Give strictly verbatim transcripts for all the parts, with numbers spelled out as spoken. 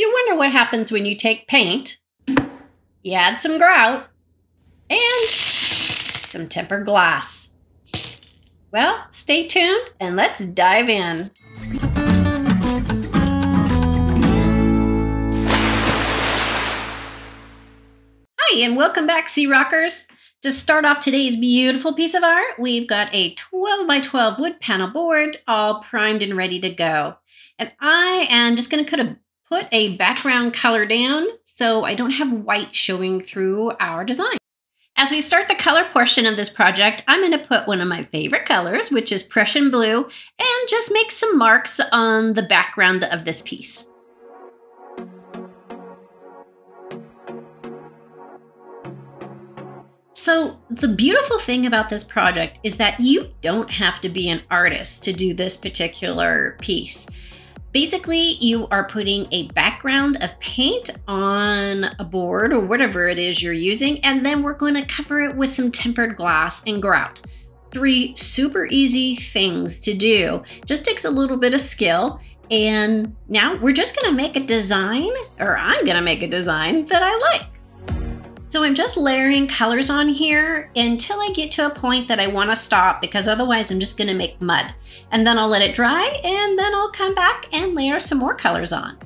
You wonder what happens when you take paint, you add some grout, and some tempered glass. Well, stay tuned and let's dive in. Hi, and welcome back, SeaRoxxers. To start off today's beautiful piece of art, we've got a twelve by twelve wood panel board all primed and ready to go. And I am just going to put a background color down so I don't have white showing through our design. As we start the color portion of this project, I'm going to put one of my favorite colors, which is Prussian blue, and just make some marks on the background of this piece. So the beautiful thing about this project is that you don't have to be an artist to do this particular piece. Basically, you are putting a background of paint on a board or whatever it is you're using, and then we're going to cover it with some tempered glass and grout. Three super easy things to do. Just takes a little bit of skill. And now we're just going to make a design, or I'm going to make a design that I like. So I'm just layering colors on here until I get to a point that I want to stop, because otherwise I'm just going to make mud. And then I'll let it dry, and then I'll come back and layer some more colors on.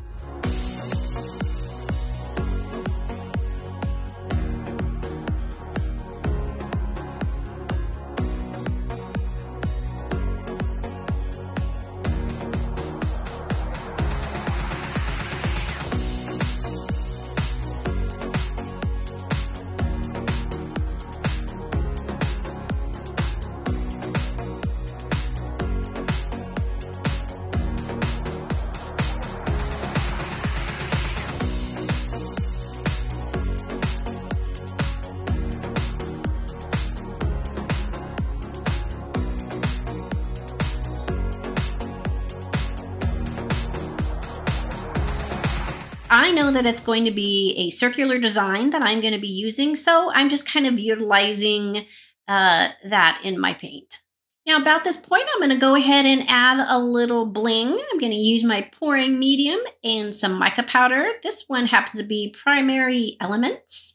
I know that it's going to be a circular design that I'm going to be using, so I'm just kind of utilizing uh, that in my paint. Now about this point, I'm going to go ahead and add a little bling. I'm going to use my pouring medium and some mica powder. This one happens to be Primary Elements,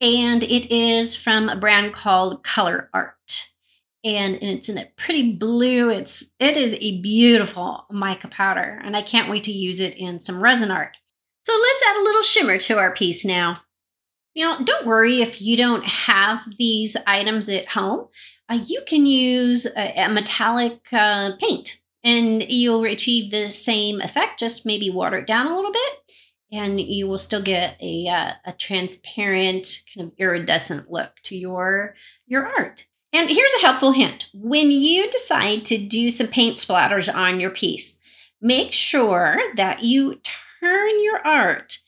and it is from a brand called Color Art. And it's in a pretty blue. It's, it is a beautiful mica powder, and I can't wait to use it in some resin art. So let's add a little shimmer to our piece now. Now, don't worry if you don't have these items at home. Uh, you can use a, a metallic uh, paint, and you'll achieve the same effect. Just maybe water it down a little bit, and you will still get a, uh, a transparent, kind of iridescent look to your, your art. And here's a helpful hint. When you decide to do some paint splatters on your piece, make sure that you turn Turn your art,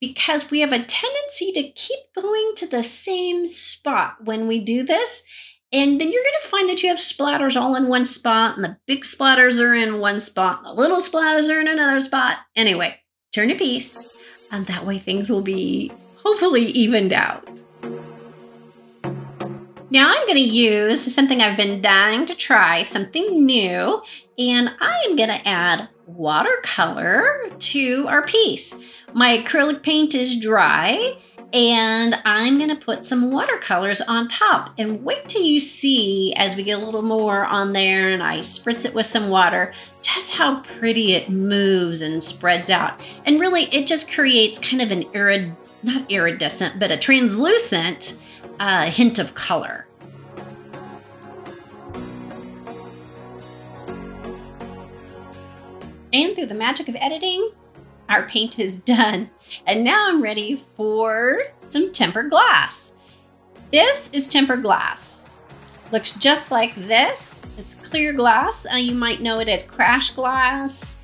because we have a tendency to keep going to the same spot when we do this, and then you're going to find that you have splatters all in one spot, and the big splatters are in one spot, and the little splatters are in another spot. Anyway, turn your piece, and that way things will be hopefully evened out. Now I'm going to use something I've been dying to try, something new, and I am going to add watercolor to our piece. My acrylic paint is dry, and I'm going to put some watercolors on top, and wait till you see as we get a little more on there and I spritz it with some water, just how pretty it moves and spreads out. And really it just creates kind of an irid, not iridescent, but a translucent uh, hint of color. And through the magic of editing, our paint is done. And now I'm ready for some tempered glass. This is tempered glass. Looks just like this. It's clear glass. Uh, you might know it as crash glass.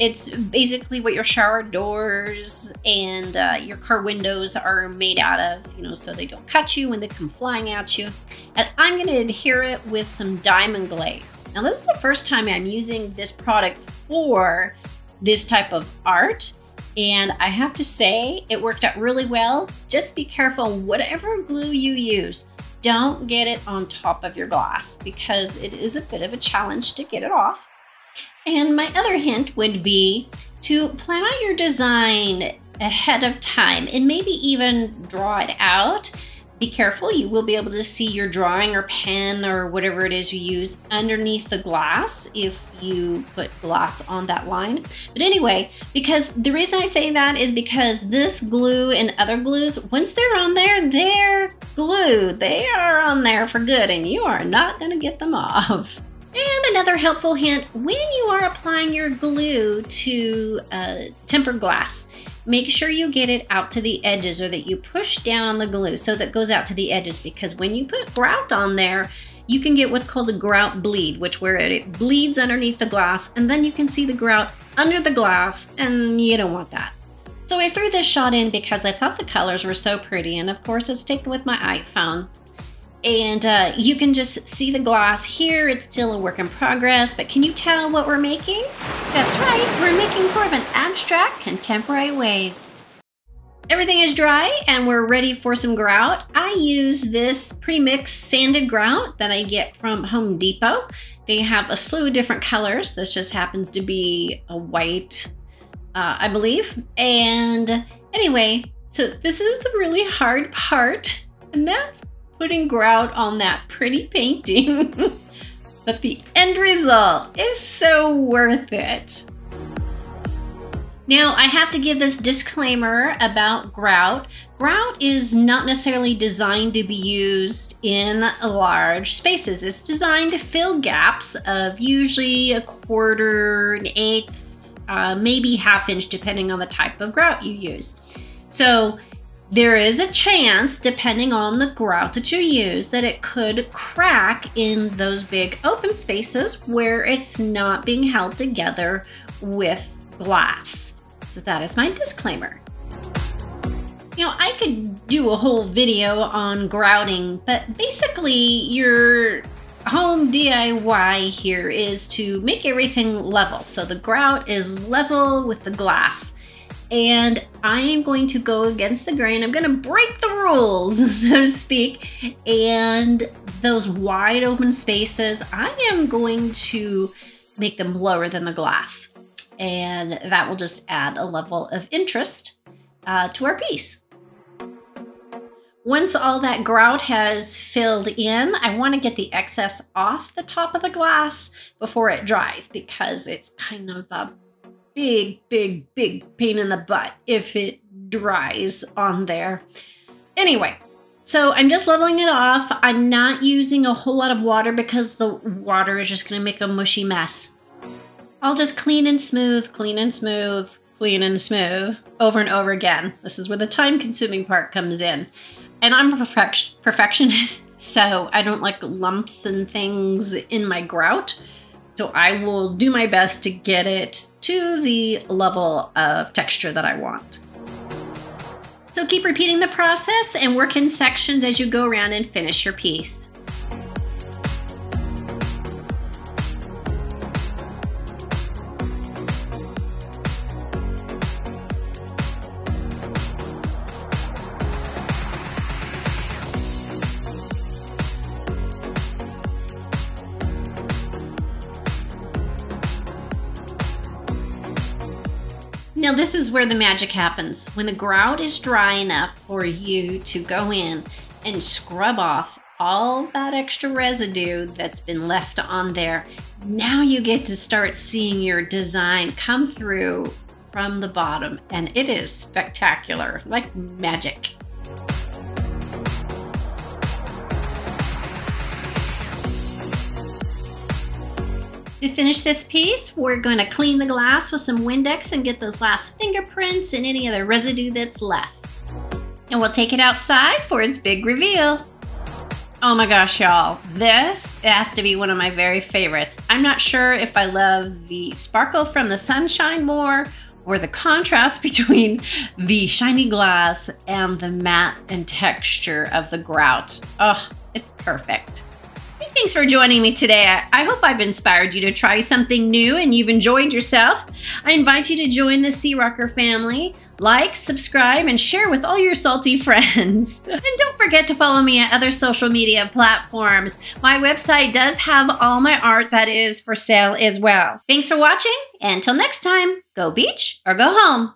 It's basically what your shower doors and uh, your car windows are made out of, you know, so they don't cut you when they come flying at you. And I'm gonna adhere it with some diamond glaze. Now this is the first time I'm using this product for this type of art, and I have to say it worked out really well. Just be careful whatever glue you use. Don't get it on top of your glass, because it is a bit of a challenge to get it off. And my other hint would be to plan out your design ahead of time and maybe even draw it out. Be careful, you will be able to see your drawing or pen or whatever it is you use underneath the glass if you put gloss on that line. But anyway, because the reason I say that is because this glue and other glues, once they're on there, they're glued. They are on there for good and you are not going to get them off. And another helpful hint, when you are applying your glue to uh, tempered glass, make sure you get it out to the edges or that you push down on the glue so that it goes out to the edges, because when you put grout on there, you can get what's called a grout bleed, which where it bleeds underneath the glass and then you can see the grout under the glass and you don't want that. So I threw this shot in because I thought the colors were so pretty, and of course it's taken with my iPhone. And uh, you can just see the glass here. It's still a work in progress, but can you tell what we're making? That's right, we're making sort of an abstract contemporary wave. Everything is dry and we're ready for some grout. I use this pre-mixed sanded grout that I get from Home Depot. They have a slew of different colors. This just happens to be a white, uh, I believe. And anyway, so this is the really hard part, and that's putting grout on that pretty painting. But the end result is so worth it. Now I have to give this disclaimer about grout. Grout is not necessarily designed to be used in large spaces. It's designed to fill gaps of usually a quarter, an eighth, uh, maybe half inch, depending on the type of grout you use. So there is a chance, depending on the grout that you use, that it could crack in those big open spaces where it's not being held together with glass. So that is my disclaimer. You know, I could do a whole video on grouting, but basically your home D I Y here is to make everything level. So the grout is level with the glass. And I am going to go against the grain. I'm going to break the rules, so to speak. And those wide open spaces, I am going to make them lower than the glass. And that will just add a level of interest uh, to our piece. Once all that grout has filled in, I want to get the excess off the top of the glass before it dries, because it's kind of a big, big, big pain in the butt if it dries on there. Anyway, so I'm just leveling it off. I'm not using a whole lot of water because the water is just gonna make a mushy mess. I'll just clean and smooth, clean and smooth, clean and smooth over and over again. This is where the time-consuming part comes in. And I'm a perfect- perfectionist, so I don't like lumps and things in my grout. So I will do my best to get it to the level of texture that I want. So keep repeating the process and work in sections as you go around and finish your piece. Now this is where the magic happens. When the grout is dry enough for you to go in and scrub off all that extra residue that's been left on there, now you get to start seeing your design come through from the bottom, and it is spectacular, like magic. To finish this piece, we're going to clean the glass with some Windex and get those last fingerprints and any other residue that's left. And we'll take it outside for its big reveal. Oh my gosh, y'all. This has to be one of my very favorites. I'm not sure if I love the sparkle from the sunshine more or the contrast between the shiny glass and the matte and texture of the grout. Oh, it's perfect. Thanks for joining me today. I, I hope I've inspired you to try something new and you've enjoyed yourself. I invite you to join the SeaRoxx family. Like, subscribe, and share with all your salty friends. And don't forget to follow me at other social media platforms. My website does have all my art that is for sale as well. Thanks for watching, and until next time, go beach or go home.